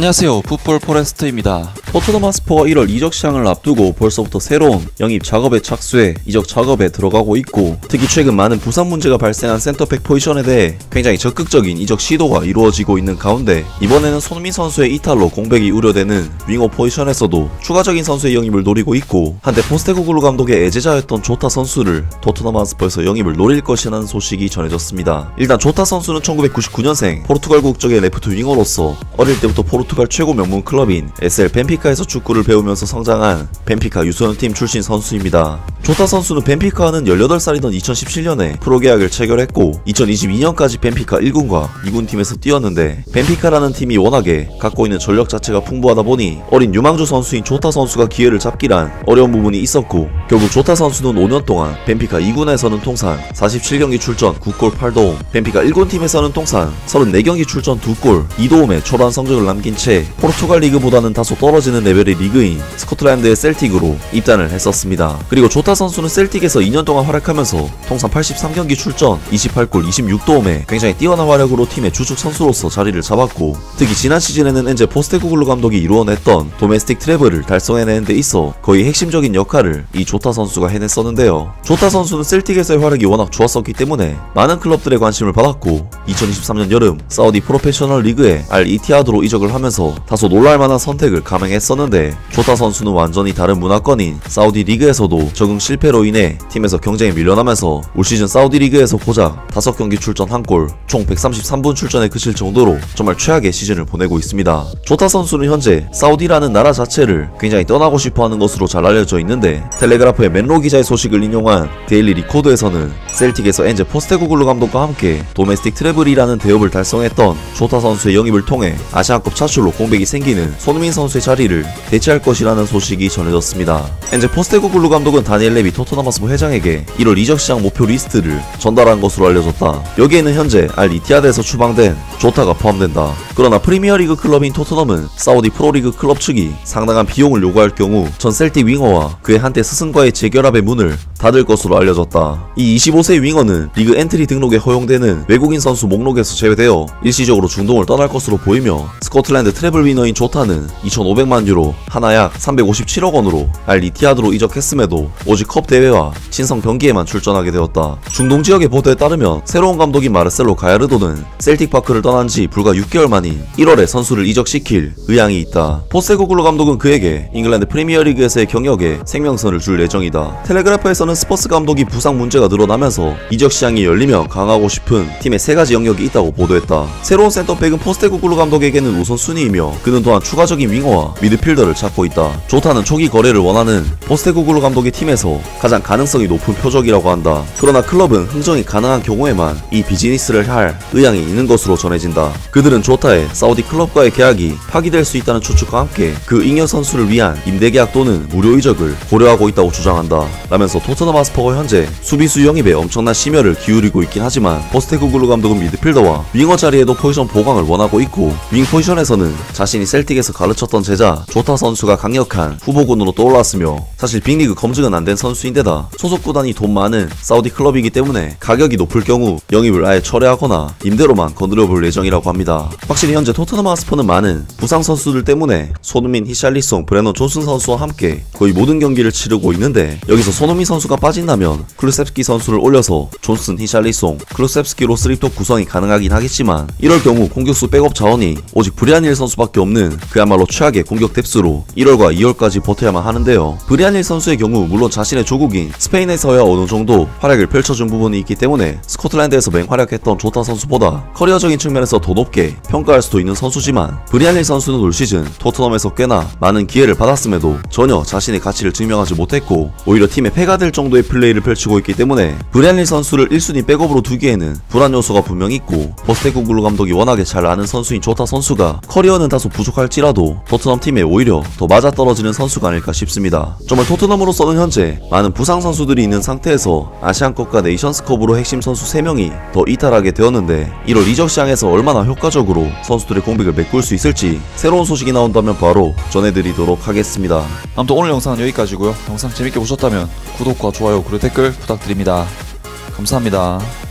안녕하세요, 풋볼 포레스트입니다. 토트넘 핫스퍼가 1월 이적 시장을 앞두고 벌써부터 새로운 영입 작업에 착수해 이적 작업에 들어가고 있고, 특히 최근 많은 부상 문제가 발생한 센터백 포지션에 대해 굉장히 적극적인 이적 시도가 이루어지고 있는 가운데, 이번에는 손흥민 선수의 이탈로 공백이 우려되는 윙어 포지션에서도 추가적인 선수의 영입을 노리고 있고, 한때 포스테코글루 감독의 애제자였던 조타 선수를 토트넘 핫스퍼에서 영입을 노릴 것이라는 소식이 전해졌습니다. 일단 조타 선수는 1999년생 포르투갈 국적의 레프트 윙어로서 어릴 때부터 포르투갈 최고 명문 클럽인 SL 벤피카에서 축구를 배우면서 성장한 벤피카 유소년팀 출신 선수입니다. 조타 선수는 벤피카와는 18살이던 2017년에 프로계약을 체결했고 2022년까지 벤피카 1군과 2군팀에서 뛰었는데, 벤피카라는 팀이 워낙에 갖고 있는 전력 자체가 풍부하다 보니 어린 유망주 선수인 조타 선수가 기회를 잡기란 어려운 부분이 있었고, 결국 조타 선수는 5년 동안 벤피카 2군에서는 통산 47경기 출전 9골 8도움, 벤피카 1군팀에서는 통산 34경기 출전 2골 2도움의 초반 성적을 남긴 채 포르투갈 리그보다는 다소 떨어지는 레벨의 리그인 스코틀랜드의 셀틱으로 입단을 했었습니다. 그리고 조타 선수는 셀틱에서 2년 동안 활약하면서 통산 83경기 출전 28골 26도움에 굉장히 뛰어난 활약으로 팀의 주축 선수로서 자리를 잡았고, 특히 지난 시즌에는 안제 포스테코글루 감독이 이루어냈던 도메스틱 트래블을 달성해내는 데 있어 거의 핵심적인 역할을 이 조타 선수가 해냈었는데요. 조타 선수는 셀틱에서의 활약이 워낙 좋았었기 때문에 많은 클럽들의 관심을 받았고, 2023년 여름 사우디 프로페셔널 리그에 알 이티하드로 이적을 하면서 다소 놀랄만한 선택을 감행했었는데, 조타 선수는 완전히 다른 문화권인 사우디 리그에서도 적응 실패로 인해 팀에서 경쟁에 밀려나면서 올 시즌 사우디 리그에서 고작 5경기 출전 1골, 총 133분 출전에 그칠 정도로 정말 최악의 시즌을 보내고 있습니다. 조타 선수는 현재 사우디라는 나라 자체를 굉장히 떠나고 싶어하는 것으로 잘 알려져 있는데, 텔레그라프의 맨로 기자의 소식을 인용한 데일리 리코드에서는 셀틱에서 안제 포스테코글루 감독과 함께 도메스틱 트래블이라는 대업을 달성했던 조타 선수의 영입을 통해 아시안컵 차출로 공백이 생기는 손흥민 선수의 자리를 대체할 것이라는 소식이 전해졌습니다. 안제 포스테코글루 감독은 다니엘 레비 토트넘 핫스퍼 회장에게 1월 이적 시장 목표 리스트를 전달한 것으로 알려졌다. 여기에는 현재 알 이티하드에서 추방된 조타가 포함된다. 그러나 프리미어리그 클럽인 토트넘은 사우디 프로리그 클럽 측이 상당한 비용을 요구할 경우 전 셀틱 윙어와 그의 한때 스승과의 재결합의 문을 닫을 것으로 알려졌다. 이 25세 윙어는 리그 엔트리 등록에 허용되는 외국인 선수 목록에서 제외되어 일시적으로 중동을 떠날 것으로 보이며, 스코틀랜드 트래블 위너인 조타는 2,500만 유로 하나 약 357억 원으로 알 이티하드로 이적했음에도 오직 컵 대회와 친선 경기에만 출전하게 되었다. 중동 지역의 보도에 따르면 새로운 감독인 마르셀로 가야르도는 셀틱 파크를 떠난 지 불과 6개월 만인 1월에 선수를 이적시킬 의향이 있다. 포스테코글루 감독은 그에게 잉글랜드 프리미어리그에서의 경력에 생명선을 줄 예정이다. 텔레그래프에서는 스퍼스 감독이 부상 문제가 늘어나면서 이적 시장이 열리며 강하고 싶은 팀의 세 가지 영역이 있다고 보도했다. 새로운 센터백은 포스테코글루 감독에게는 우선순위이며, 그는 또한 추가적인 윙어와 미드필더를 찾고 있다. 조타는 초기 거래를 원하는 포스테코글루 감독의 팀에서 가장 가능성이 높은 표적이라고 한다. 그러나 클럽은 흥정이 가능한 경우에만 이 비즈니스를 할 의향이 있는 것으로 전해진다. 그들은 조타의 사우디 클럽과의 계약이 파기될 수 있다는 추측과 함께 그 잉여 선수를 위한 임대계약 또는 무료 이적을 고려하고 있다고 주장한다. 라면서 토트넘 핫스퍼가 현재 수비수 영입에 엄청난 심혈을 기울이고 있긴 하지만, 포스테코글루 감독은 미드필더와 윙어 자리에도 포지션 보강을 원하고 있고, 윙 포지션에서는 자신이 셀틱에서 가르쳤던 제자 조타 선수가 강력한 후보군으로 떠올랐으며, 사실 빅리그 검증은 안된 선수인데다 소속 구단이 돈 많은 사우디 클럽이기 때문에 가격이 높을 경우 영입을 아예 철회하거나 임대로만 건드려 볼 예정이라고 합니다. 확실히 현재 토트넘 핫스퍼는 많은 부상 선수들 때문에 손흥민, 히샬리송, 브레넌 존슨 선수와 함께 거의 모든 경기를 치르고 있는데, 여기서 손흥민 선수가 빠진다면 클루셉스키 선수를 올려서 존슨, 히샬리송, 클루셉스키로 3톱 구성이 가능하긴 하겠지만, 이럴 경우 공격수 백업 자원이 오직 브리안힐 선수밖에 없는 그야말로 최악의 공격 뎁스로 1월과 2월까지 버텨야만 하는데요. 브리안힐 선수의 경우 물론 자신의 조국인 스페인에서야 어느정도 활약을 펼쳐준 부분이 있기 때문에 스코틀랜드에서 맹활약했던 조타 선수보다 커리어적인 측면에서 더 높게 평가할 수도 있는 선수지만, 브리안힐 선수는 올 시즌 토트넘에서 꽤나 많은 기회를 받았음에도 전혀 자신의 가치를 증명하지 못했고, 오히려 팀에 패가 될 정도의 플레이를 펼치고 있기 때문에 브리안힐 선수를 1순위 백업으로 두기에는 불안 요소가 분명히 있고, 포스테코글루 감독이 워낙에 잘 아는 선수인 조타 선수가 커리어는 다소 부족할지라도 토트넘 팀에 오히려 더 맞아떨어지는 선수가 아닐까 싶습니다. 정말 토트넘으로서는 현재 많은 부상 선수들이 있는 상태에서 아시안컵과 네이션스컵으로 핵심 선수 3명이 더 이탈하게 되었는데, 1월 이적 시장에서 얼마나 효과적으로 선수들의 공백을 메꿀 수 있을지 새로운 소식이 나온다면 바로 전해드리도록 하겠습니다. 아무튼 오늘 영상은 여기까지고요. 영상 재밌게 보셨다면 구독과 좋아요 그리고 댓글 부탁드립니다. 감사합니다.